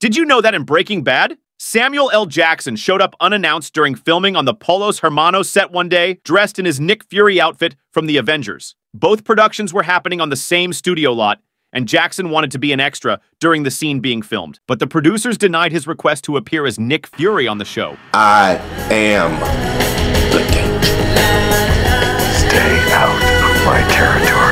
Did you know that in Breaking Bad, Samuel L. Jackson showed up unannounced during filming on the Pollos Hermanos set one day, dressed in his Nick Fury outfit from The Avengers? Both productions were happening on the same studio lot, and Jackson wanted to be an extra during the scene being filmed. But the producers denied his request to appear as Nick Fury on the show. I am the danger. Stay out of my territory.